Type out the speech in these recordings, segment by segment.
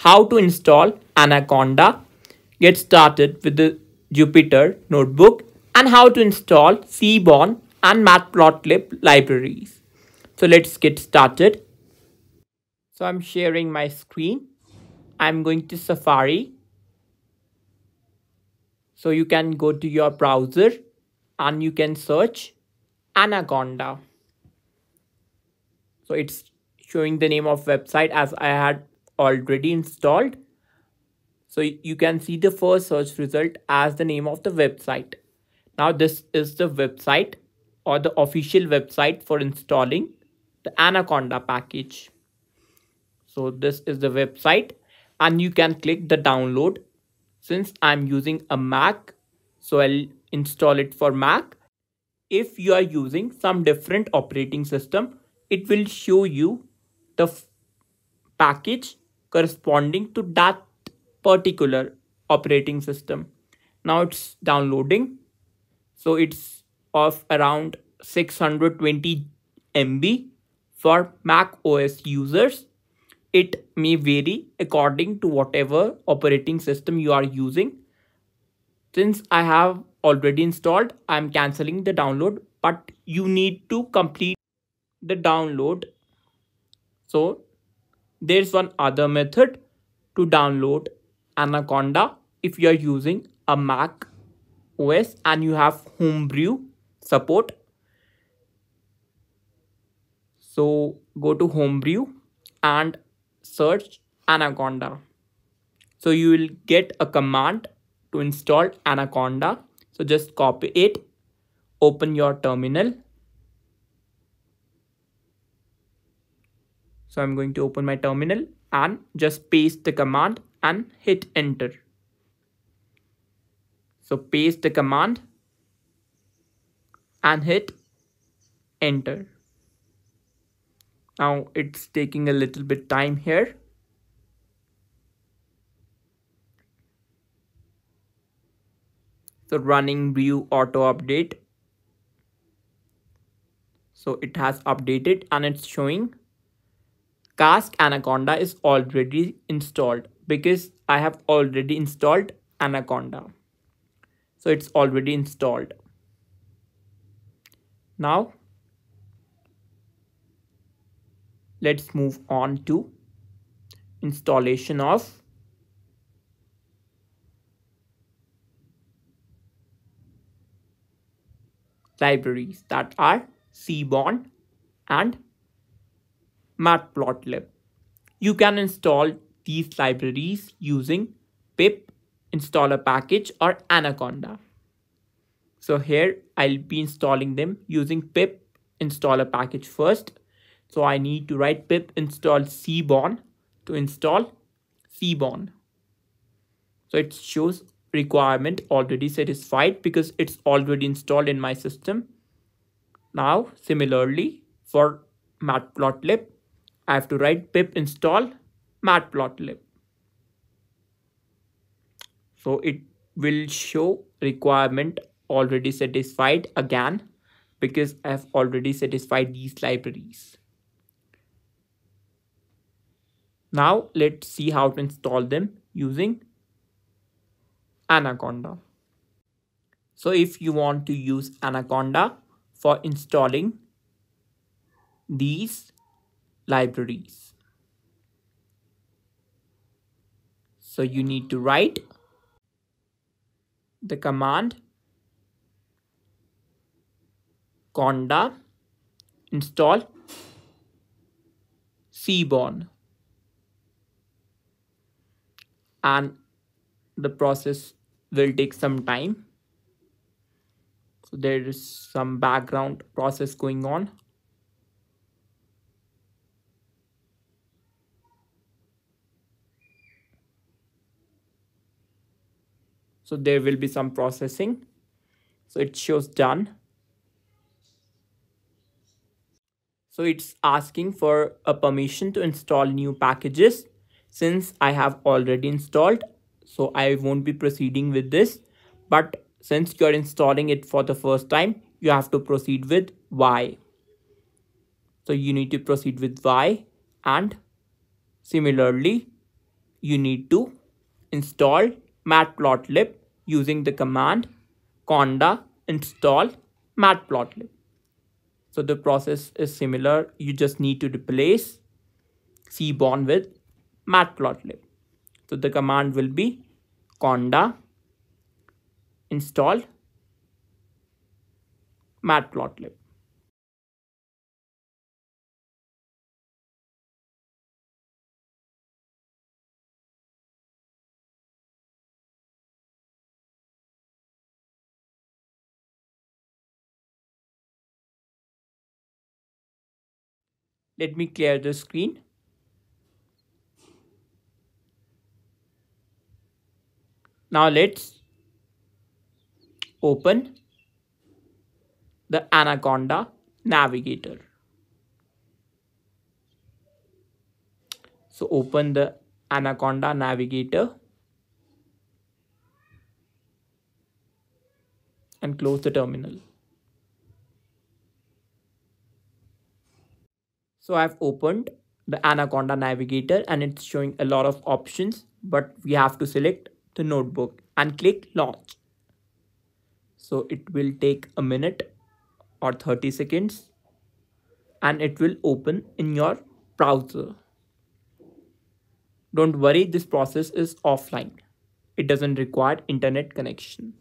how to install Anaconda, get started with the Jupyter notebook, and how to install Seaborn and Matplotlib libraries. So let's get started. So I'm sharing my screen. I'm going to Safari. So you can go to your browser and you can search Anaconda. So it's showing the name of website as I had already installed. So you can see the first search result as the name of the website. Now this is the website or the official website for installing the Anaconda package. So this is the website and you can click the download. Since I'm using a Mac, so I'll install it for Mac. If you are using some different operating system, it will show you the package corresponding to that particular operating system. Now it's downloading. So it's of around 620 MB for Mac OS users. It may vary according to whatever operating system you are using. Since I have already installed, I'm cancelling the download, but you need to complete the download. So there's one other method to download Anaconda if you are using a Mac OS and you have Homebrew support. So go to Homebrew and search Anaconda. So you will get a command to install Anaconda. So just copy it, open your terminal. So I'm going to open my terminal and just paste the command and hit enter. So paste the command and hit enter. Now it's taking a little bit time here. So running view auto update. So it has updated and it's showing Cask Anaconda is already installed because I have already installed Anaconda. So it's already installed. Now let's move on to installation of libraries that are Seaborn and Matplotlib. You can install these libraries using pip installer package or Anaconda. So here I'll be installing them using pip installer package first. So I need to write pip install seaborn to install seaborn. So it shows requirement already satisfied because it's already installed in my system. Now similarly for Matplotlib, I have to write pip install matplotlib. So it will show requirement already satisfied again because I have already satisfied these libraries. Now let's see how to install them using Anaconda. So if you want to use Anaconda for installing these libraries, so you need to write the command conda install seaborn, and the process will take some time. So there is some background process going on. So there will be some processing. So it shows done. So it's asking for a permission to install new packages. Since I have already installed, so I won't be proceeding with this. But since you're installing it for the first time, you have to proceed with why. So you need to proceed with why. And similarly, you need to install matplotlib using the command conda install matplotlib. So the process is similar. You just need to replace seaborn with matplotlib. So the command will be conda install matplotlib. Let me clear the screen. Now let's open the Anaconda navigator. So open the Anaconda navigator and close the terminal. So I've opened the Anaconda navigator and it's showing a lot of options, but we have to select the notebook and click launch. So it will take a minute or 30 seconds and it will open in your browser. Don't worry, this process is offline. It doesn't require internet connection.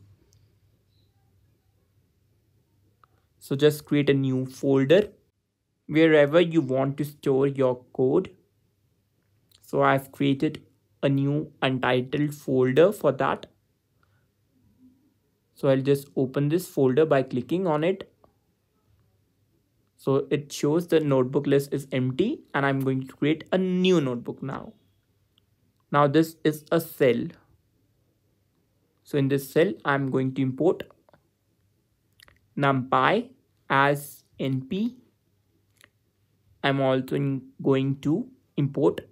So just create a new folder wherever you want to store your code. So I've created a new untitled folder for that. So I'll just open this folder by clicking on it. So it shows the notebook list is empty and I'm going to create a new notebook now. Now this is a cell. So in this cell, I'm going to import NumPy as NP. I'm also going to import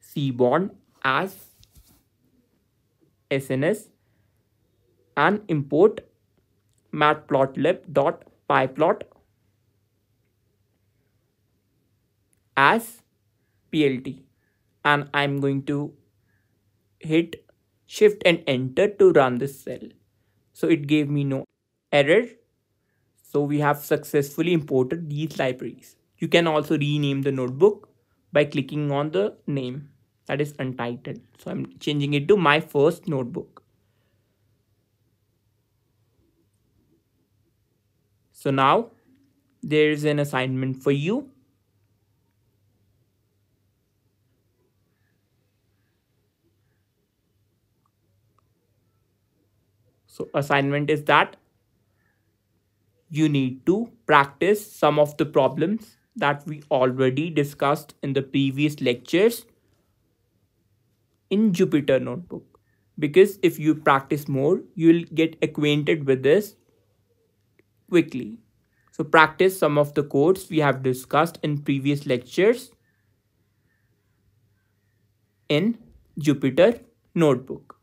seaborn as SNS and import matplotlib.pyplot as plt, and I'm going to hit shift and enter to run this cell. So it gave me no error. So we have successfully imported these libraries. You can also rename the notebook by clicking on the name that is untitled. So I'm changing it to my first notebook. So now there is an assignment for you. So assignment is that you need to practice some of the problems that we already discussed in the previous lectures in Jupyter Notebook, because if you practice more, you'll get acquainted with this quickly. So practice some of the codes we have discussed in previous lectures in Jupyter Notebook.